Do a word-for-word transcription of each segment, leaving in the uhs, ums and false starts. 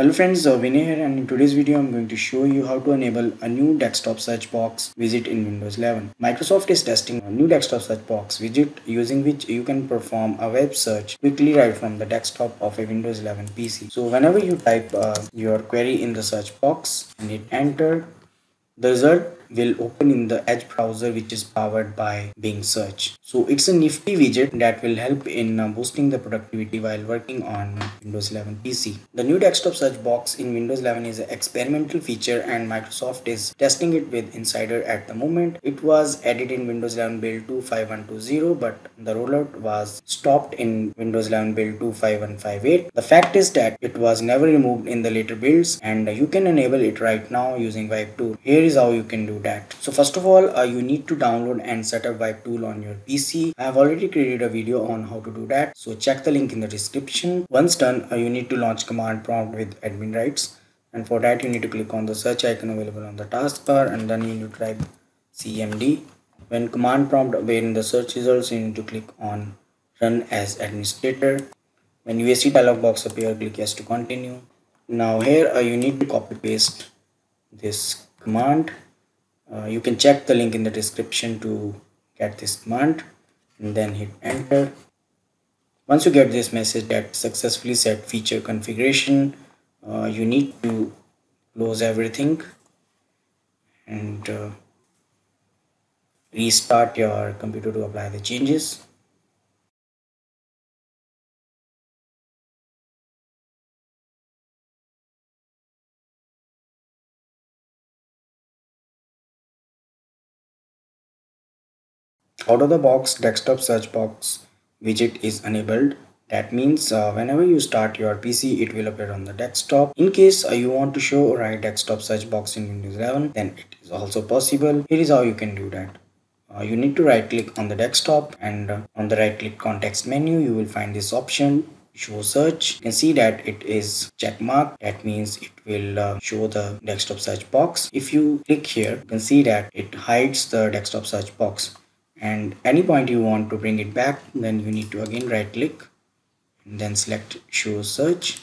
Hello friends, Vinay here, and in today's video I'm going to show you how to enable a new desktop search box widget in Windows eleven. Microsoft is testing a new desktop search box widget using which you can perform a web search quickly right from the desktop of a Windows eleven P C. So whenever you type uh, your query in the search box and hit enter, the result will open in the Edge browser, which is powered by Bing search. So it's a nifty widget that will help in boosting the productivity while working on Windows eleven P C. The new desktop search box in Windows eleven is an experimental feature and Microsoft is testing it with Insider at the moment. It was added in Windows eleven build two five one two zero, but the rollout was stopped in Windows eleven build two five one five eight. The fact is that it was never removed in the later builds, and you can enable it right now using vivetool. Here is how you can do that. So first of all, uh, you need to download and set up vivetool on your P C. I have already created a video on how to do that, so check the link in the description. Once done, uh, you need to launch command prompt with admin rights, and for that you need to click on the search icon available on the taskbar, and then you need to type C M D. When command prompt appears in the search results, you need to click on run as administrator. When U A C dialog box appears, click yes to continue. Now here uh, you need to copy paste this command. Uh, you can check the link in the description to get this command, and then hit enter. Once you get this message that successfully set feature configuration, uh, you need to close everything and uh, restart your computer to apply the changes. Out of the box, desktop search box widget is enabled. That means uh, whenever you start your P C, it will appear on the desktop. In case uh, you want to show right desktop search box in Windows eleven, then it is also possible. Here is how you can do that. Uh, you need to right click on the desktop, and uh, on the right click context menu you will find this option, show search. You can see that it is check mark. That means it will uh, show the desktop search box. If you click here, you can see that it hides the desktop search box, and any point you want to bring it back, then you need to again right click and then select show search,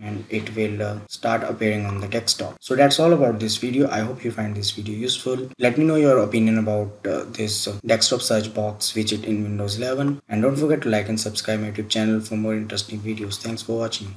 and it will uh, start appearing on the desktop. So that's all about this video. I hope you find this video useful. Let me know your opinion about uh, this uh, desktop search box widget in Windows eleven, and don't forget to like and subscribe my YouTube channel for more interesting videos. Thanks for watching.